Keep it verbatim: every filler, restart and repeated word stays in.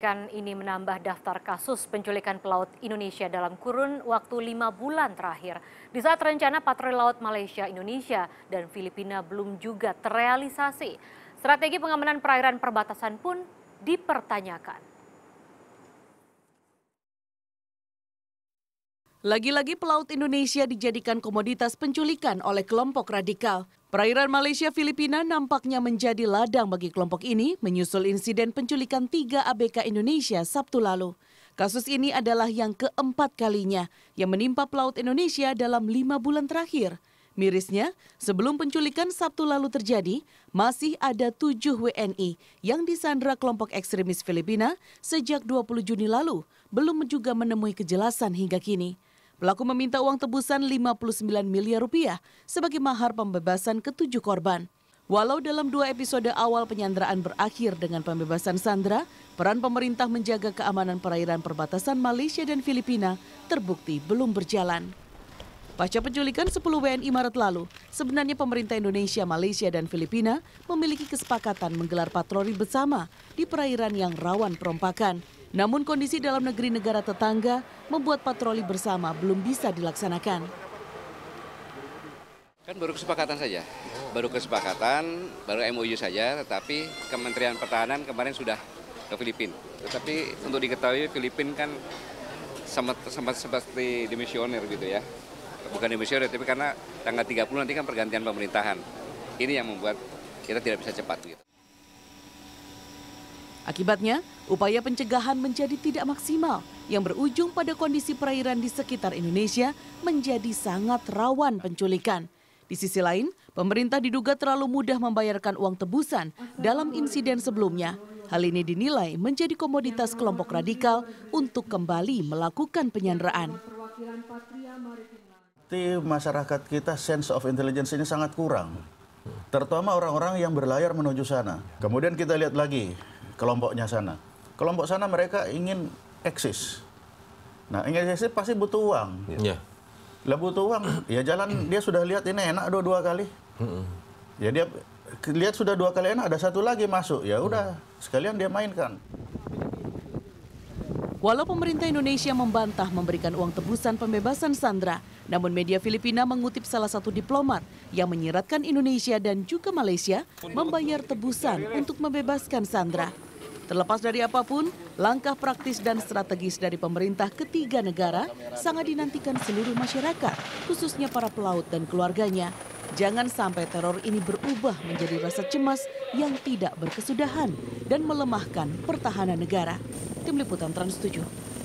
Kan ini menambah daftar kasus penculikan pelaut Indonesia dalam kurun waktu lima bulan terakhir. Di saat rencana patroli laut Malaysia, Indonesia, dan Filipina belum juga terrealisasi. Strategi pengamanan perairan perbatasan pun dipertanyakan. Lagi-lagi pelaut Indonesia dijadikan komoditas penculikan oleh kelompok radikal. Perairan Malaysia-Filipina nampaknya menjadi ladang bagi kelompok ini menyusul insiden penculikan tiga A B K Indonesia Sabtu lalu. Kasus ini adalah yang keempat kalinya yang menimpa pelaut Indonesia dalam lima bulan terakhir. Mirisnya, sebelum penculikan Sabtu lalu terjadi, masih ada tujuh W N I yang disandra kelompok ekstremis Filipina sejak dua puluh Juni lalu, belum juga menemui kejelasan hingga kini. Pelaku meminta uang tebusan lima puluh sembilan miliar rupiah sebagai mahar pembebasan ketujuh korban. Walau dalam dua episode awal penyanderaan berakhir dengan pembebasan sandera, peran pemerintah menjaga keamanan perairan perbatasan Malaysia dan Filipina terbukti belum berjalan. Pasca penculikan sepuluh W N I Maret lalu, sebenarnya pemerintah Indonesia, Malaysia, dan Filipina memiliki kesepakatan menggelar patroli bersama di perairan yang rawan perompakan. Namun kondisi dalam negeri negara tetangga membuat patroli bersama belum bisa dilaksanakan. Kan baru kesepakatan saja, baru kesepakatan, baru M O U saja, tetapi Kementerian Pertahanan kemarin sudah ke Filipina. Tetapi untuk diketahui Filipina kan sempat, sempat seperti demisioner gitu ya. Bukan demisioner, tapi karena tanggal tiga puluh nanti kan pergantian pemerintahan. Ini yang membuat kita tidak bisa cepat gitu. Akibatnya, upaya pencegahan menjadi tidak maksimal yang berujung pada kondisi perairan di sekitar Indonesia menjadi sangat rawan penculikan. Di sisi lain, pemerintah diduga terlalu mudah membayarkan uang tebusan dalam insiden sebelumnya. Hal ini dinilai menjadi komoditas kelompok radikal untuk kembali melakukan penyanderaan. Masyarakat kita sense of intelligence ini sangat kurang, terutama orang-orang yang berlayar menuju sana. Kemudian kita lihat lagi kelompoknya sana. Kelompok sana mereka ingin eksis. Nah, ingin eksis pasti butuh uang. Iya. Lah butuh uang, ya jalan dia sudah lihat ini enak dua dua kali. Ya dia lihat sudah dua kali enak, ada satu lagi masuk. Ya udah, sekalian dia mainkan. Walau pemerintah Indonesia membantah memberikan uang tebusan pembebasan sandera, namun media Filipina mengutip salah satu diplomat yang menyiratkan Indonesia dan juga Malaysia membayar tebusan untuk membebaskan sandera. Terlepas dari apapun, langkah praktis dan strategis dari pemerintah ketiga negara sangat dinantikan seluruh masyarakat, khususnya para pelaut dan keluarganya. Jangan sampai teror ini berubah menjadi rasa cemas yang tidak berkesudahan dan melemahkan pertahanan negara. Tim Liputan Trans tujuh.